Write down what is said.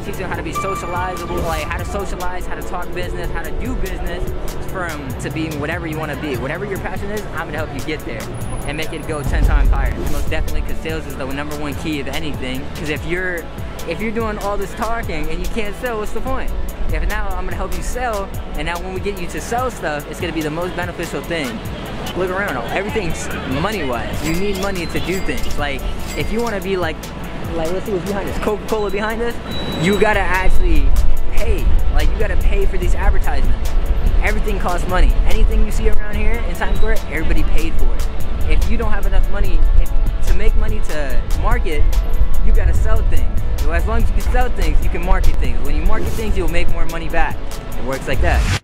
to teach them how to be socializable, like how to socialize, how to talk business, how to do business, from to being whatever you want to be. Whatever your passion is, I'm going to help you get there and make it go 10 times higher. Most definitely, because sales is the #1 key of anything. Because if you're doing all this talking and you can't sell, what's the point? If now I'm going to help you sell, and now when we get you to sell stuff, it's going to be the most beneficial thing. Look around, everything's money-wise. You need money to do things. Like, if you want to be like let's see what's behind us, Coca-Cola behind us, you got to actually pay. Like, you got to pay for these advertisements. Everything costs money. Anything you see around here in Times Square, everybody paid for it. If you don't have enough money to make money to market, you got to sell things. So as long as you can sell things, you can market things. When you market things, you'll make more money back. It works like that.